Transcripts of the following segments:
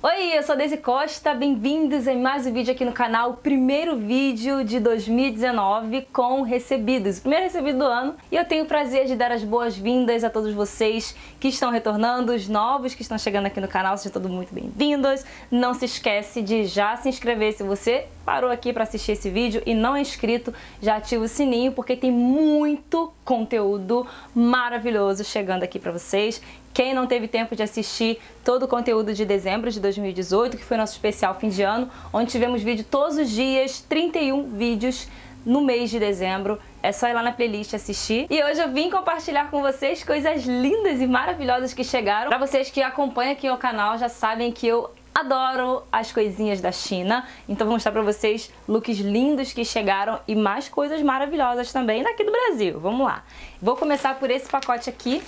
Oi, eu sou a Dayse Costa, bem-vindos em mais um vídeo aqui no canal, primeiro vídeo de 2019 com recebidos, primeiro recebido do ano, e eu tenho o prazer de dar as boas-vindas a todos vocês que estão retornando, os novos que estão chegando aqui no canal, sejam todos muito bem-vindos. Não se esquece de já se inscrever se você parou aqui para assistir esse vídeo e não é inscrito, já ativa o sininho porque tem muito conteúdo maravilhoso chegando aqui para vocês. Quem não teve tempo de assistir todo o conteúdo de dezembro de 2018, que foi nosso especial fim de ano, onde tivemos vídeo todos os dias, 31 vídeos no mês de dezembro, é só ir lá na playlist assistir. E hoje eu vim compartilhar com vocês coisas lindas e maravilhosas que chegaram. Para vocês que acompanham aqui o canal já sabem que eu adoro as coisinhas da China, então vou mostrar pra vocês looks lindos que chegaram e mais coisas maravilhosas também daqui do Brasil. Vamos lá. Vou começar por esse pacote aqui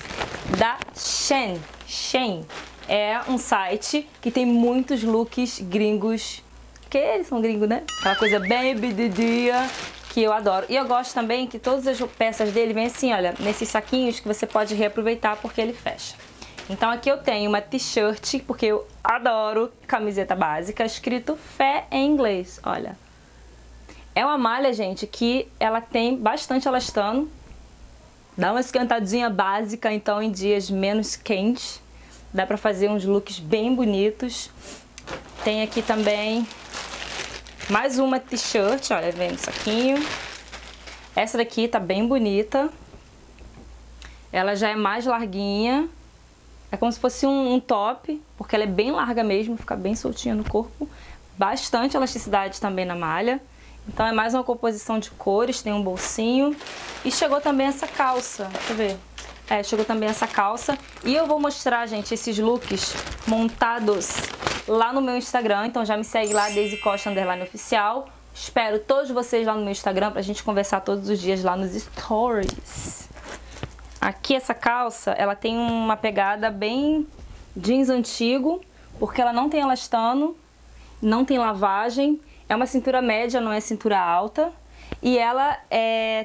da Shein. Shein é um site que tem muitos looks gringos, porque eles são gringos, né? Aquela coisa bem bebidinha que eu adoro. E eu gosto também que todas as peças dele vêm assim, olha, nesses saquinhos que você pode reaproveitar porque ele fecha. Então aqui eu tenho uma t-shirt, porque eu adoro camiseta básica, escrito fé em inglês, olha. É uma malha, gente, que ela tem bastante elastano, dá uma esquentadinha básica, então em dias menos quentes, dá pra fazer uns looks bem bonitos. Tem aqui também mais uma t-shirt, olha, vem no saquinho. Essa daqui tá bem bonita, ela já é mais larguinha. É como se fosse um top, porque ela é bem larga mesmo, fica bem soltinha no corpo. Bastante elasticidade também na malha. Então é mais uma composição de cores, tem um bolsinho. E chegou também essa calça, deixa eu ver. É, chegou também essa calça. E eu vou mostrar, gente, esses looks montados lá no meu Instagram. Então já me segue lá, Dayse Costa _oficial. Espero todos vocês lá no meu Instagram pra gente conversar todos os dias lá nos stories. Aqui essa calça, ela tem uma pegada bem jeans antigo, porque ela não tem elastano, não tem lavagem, é uma cintura média, não é cintura alta, e ela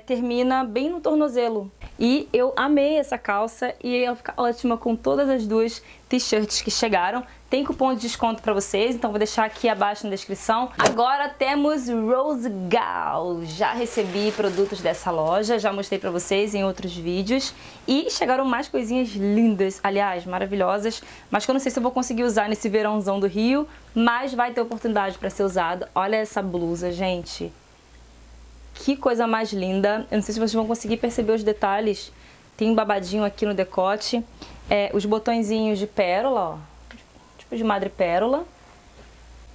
termina bem no tornozelo. E eu amei essa calça e ela fica ótima com todas as duas t-shirts que chegaram. Tem cupom de desconto pra vocês, então vou deixar aqui abaixo na descrição. Agora temos Rosegal. Já recebi produtos dessa loja, já mostrei pra vocês em outros vídeos. E chegaram mais coisinhas lindas, aliás, maravilhosas. Mas que eu não sei se eu vou conseguir usar nesse verãozão do Rio, mas vai ter oportunidade pra ser usado. Olha essa blusa, gente. Que coisa mais linda. Eu não sei se vocês vão conseguir perceber os detalhes. Tem um babadinho aqui no decote. Os botõezinhos de pérola, ó. De madrepérola,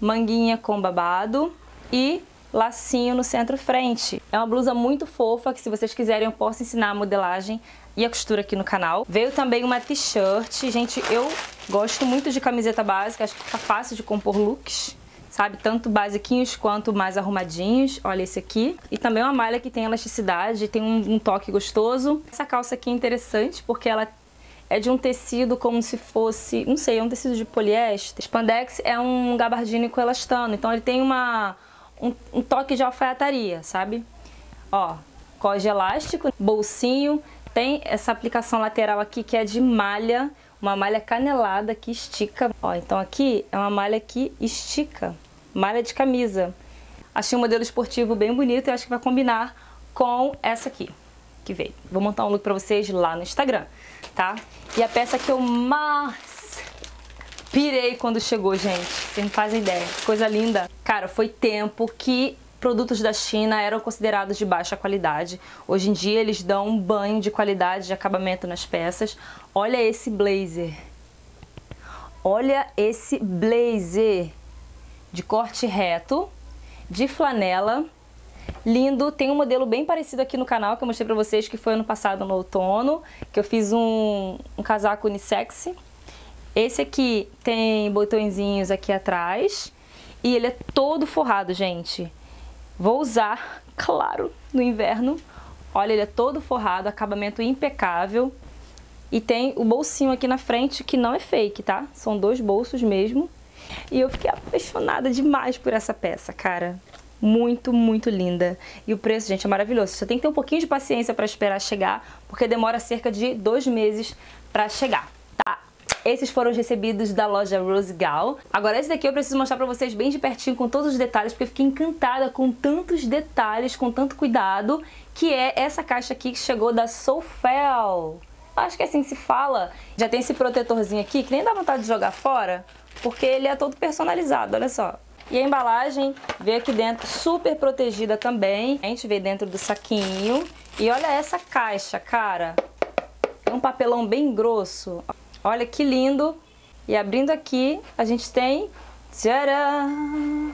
manguinha com babado e lacinho no centro-frente. É uma blusa muito fofa que, se vocês quiserem, eu posso ensinar a modelagem e a costura aqui no canal. Veio também uma t-shirt. Gente, eu gosto muito de camiseta básica, acho que fica fácil de compor looks, sabe? Tanto basiquinhos quanto mais arrumadinhos. Olha esse aqui. E também uma malha que tem elasticidade, tem um toque gostoso. Essa calça aqui é interessante porque ela é de um tecido como se fosse, não sei, é um tecido de poliéster. Spandex é um gabardine com elastano, então ele tem um toque de alfaiataria, sabe? Ó, cós de elástico, bolsinho, tem essa aplicação lateral aqui que é de malha, uma malha canelada que estica. Ó, então aqui é uma malha que estica, malha de camisa. Achei um modelo esportivo bem bonito e acho que vai combinar com essa aqui que veio. Vou montar um look pra vocês lá no Instagram, tá? E a peça que eu mais pirei quando chegou, gente, vocês não fazem ideia, coisa linda. Cara, foi tempo que produtos da China eram considerados de baixa qualidade. Hoje em dia eles dão um banho de qualidade de acabamento nas peças. Olha esse blazer. Olha esse blazer de corte reto, de flanela. Lindo, tem um modelo bem parecido aqui no canal que eu mostrei pra vocês, que foi ano passado no outono, que eu fiz um casaco unissex. Esse aqui tem botõezinhos aqui atrás e ele é todo forrado, gente. Vou usar, claro, no inverno. Olha, ele é todo forrado, acabamento impecável. E tem o bolsinho aqui na frente que não é fake, tá? São dois bolsos mesmo. E eu fiquei apaixonada demais por essa peça, cara. Muito, muito linda. E o preço, gente, é maravilhoso. Você tem que ter um pouquinho de paciência para esperar chegar, porque demora cerca de 2 meses para chegar, tá? Esses foram os recebidos da loja Rosegal. Agora esse daqui eu preciso mostrar pra vocês bem de pertinho, com todos os detalhes, porque eu fiquei encantada com tantos detalhes, com tanto cuidado, que é essa caixa aqui que chegou da Soufell. Acho que é assim que se fala. Já tem esse protetorzinho aqui, que nem dá vontade de jogar fora, porque ele é todo personalizado, olha só. E a embalagem veio aqui dentro, super protegida também. A gente veio dentro do saquinho. E olha essa caixa, cara. É um papelão bem grosso. Olha que lindo. E abrindo aqui, a gente tem... Tcharam!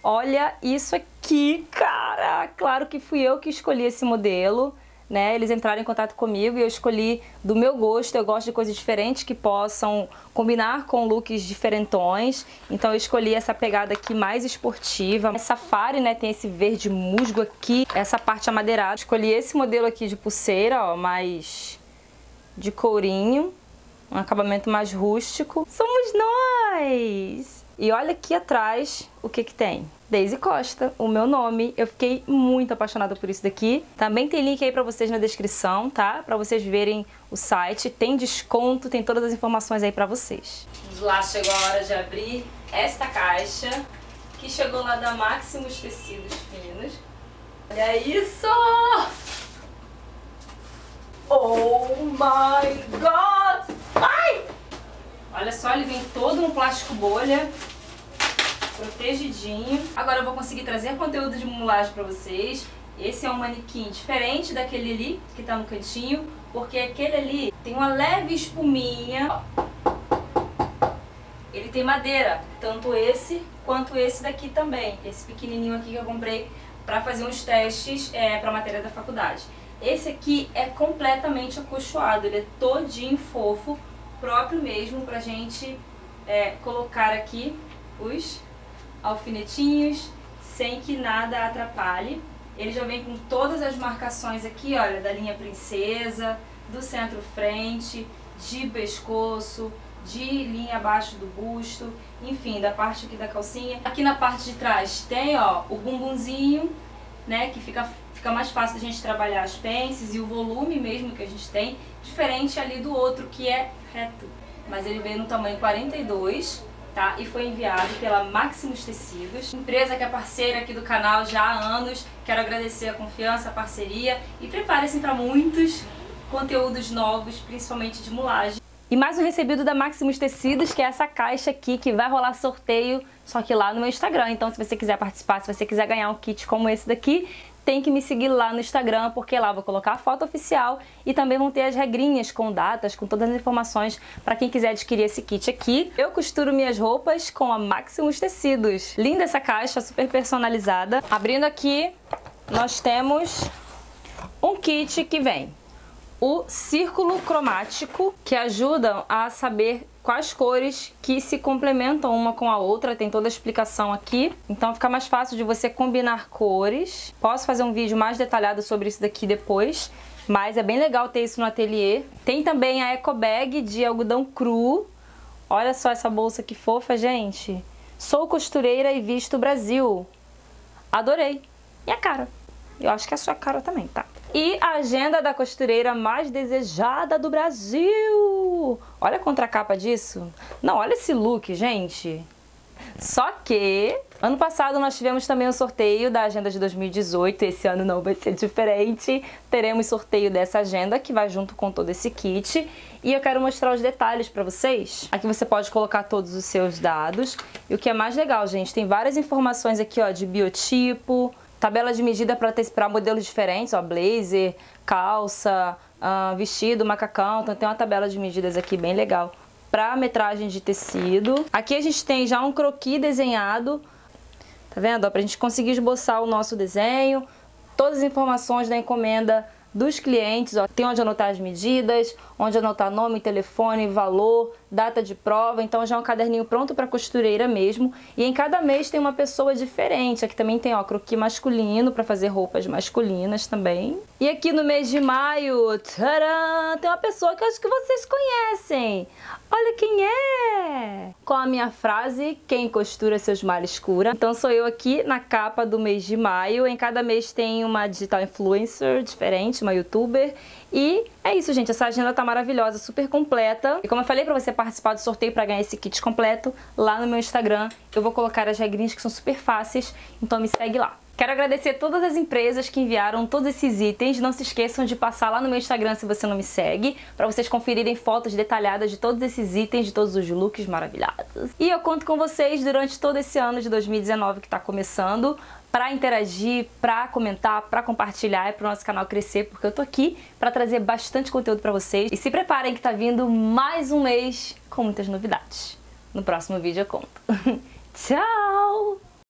Olha isso aqui, cara! Claro que fui eu que escolhi esse modelo, né? Eles entraram em contato comigo e eu escolhi do meu gosto. Eu gosto de coisas diferentes que possam combinar com looks diferentões. Então eu escolhi essa pegada aqui mais esportiva. Essa safari, né? Tem esse verde musgo aqui, essa parte amadeirada. Escolhi esse modelo aqui de pulseira, ó, mais de courinho. Um acabamento mais rústico. Somos nós! E olha aqui atrás o que que tem. Dayse Costa, o meu nome. Eu fiquei muito apaixonada por isso daqui. Também tem link aí pra vocês na descrição, tá? Pra vocês verem o site. Tem desconto, tem todas as informações aí pra vocês. Vamos lá, chegou a hora de abrir esta caixa, que chegou lá da Maximus Tecidos Finos. Olha isso! Oh my God! Ai! Olha só, ele vem todo no plástico bolha, protegidinho. Agora eu vou conseguir trazer conteúdo de modelagem pra vocês. Esse é um manequim diferente daquele ali, que tá no cantinho, porque aquele ali tem uma leve espuminha. Ele tem madeira, tanto esse quanto esse daqui também. Esse pequenininho aqui que eu comprei pra fazer uns testes pra matéria da faculdade. Esse aqui é completamente acolchoado, ele é todinho fofo, próprio mesmo pra gente colocar aqui os alfinetinhos, sem que nada atrapalhe. Ele já vem com todas as marcações aqui, olha, da linha princesa, do centro-frente, de pescoço, de linha abaixo do busto, enfim, da parte aqui da calcinha. Aqui na parte de trás tem, ó, o bumbumzinho, né, que fica mais fácil a gente trabalhar as pences e o volume mesmo que a gente tem, diferente ali do outro que é reto. Mas ele veio no tamanho 42, tá? E foi enviado pela Maximus Tecidos, empresa que é parceira aqui do canal já há anos. Quero agradecer a confiança, a parceria e preparem-se para muitos conteúdos novos, principalmente de modelagem. E mais um recebido da Maximus Tecidos, que é essa caixa aqui, que vai rolar sorteio, só que lá no meu Instagram. Então se você quiser participar, se você quiser ganhar um kit como esse daqui, tem que me seguir lá no Instagram, porque lá eu vou colocar a foto oficial e também vão ter as regrinhas com datas, com todas as informações para quem quiser adquirir esse kit aqui. Eu costuro minhas roupas com a Maximus Tecidos. Linda essa caixa, super personalizada. Abrindo aqui, nós temos um kit que vem o círculo cromático, que ajuda a saber quais cores que se complementam uma com a outra. Tem toda a explicação aqui, então fica mais fácil de você combinar cores. Posso fazer um vídeo mais detalhado sobre isso daqui depois, mas é bem legal ter isso no ateliê. Tem também a eco bag de algodão cru. Olha só essa bolsa que fofa, gente. Sou costureira e visto o Brasil. Adorei. E a cara? Eu acho que é a sua cara também, tá? E a agenda da costureira mais desejada do Brasil. Olha a contracapa disso. Não, olha esse look, gente. Só que ano passado nós tivemos também um sorteio da agenda de 2018. Esse ano não vai ser diferente. Teremos sorteio dessa agenda que vai junto com todo esse kit. E eu quero mostrar os detalhes pra vocês. Aqui você pode colocar todos os seus dados. E o que é mais legal, gente, tem várias informações aqui, ó, de biotipo, tabela de medida para modelos diferentes, ó, blazer, calça, vestido, macacão. Então tem uma tabela de medidas aqui bem legal para metragem de tecido. Aqui a gente tem já um croquis desenhado, tá vendo? Para a gente conseguir esboçar o nosso desenho, todas as informações da encomenda dos clientes, ó. Tem onde anotar as medidas, onde anotar nome, telefone, valor, data de prova, então já é um caderninho pronto para costureira mesmo. E em cada mês tem uma pessoa diferente. Aqui também tem, ó, croquis masculino para fazer roupas masculinas também. E aqui no mês de maio, tcharam, tem uma pessoa que eu acho que vocês conhecem. Olha quem é! Com a minha frase, quem costura seus males cura. Então sou eu aqui na capa do mês de maio. Em cada mês tem uma digital influencer diferente, uma youtuber. E é isso, gente. Essa agenda tá maravilhosa, super completa. E como eu falei pra você participar do sorteio pra ganhar esse kit completo, lá no meu Instagram eu vou colocar as regrinhas que são super fáceis. Então me segue lá. Quero agradecer a todas as empresas que enviaram todos esses itens. Não se esqueçam de passar lá no meu Instagram se você não me segue, para vocês conferirem fotos detalhadas de todos esses itens, de todos os looks maravilhosos. E eu conto com vocês durante todo esse ano de 2019 que está começando, para interagir, para comentar, para compartilhar e para o nosso canal crescer, porque eu tô aqui para trazer bastante conteúdo para vocês. E se preparem que tá vindo mais um mês com muitas novidades. No próximo vídeo eu conto. Tchau!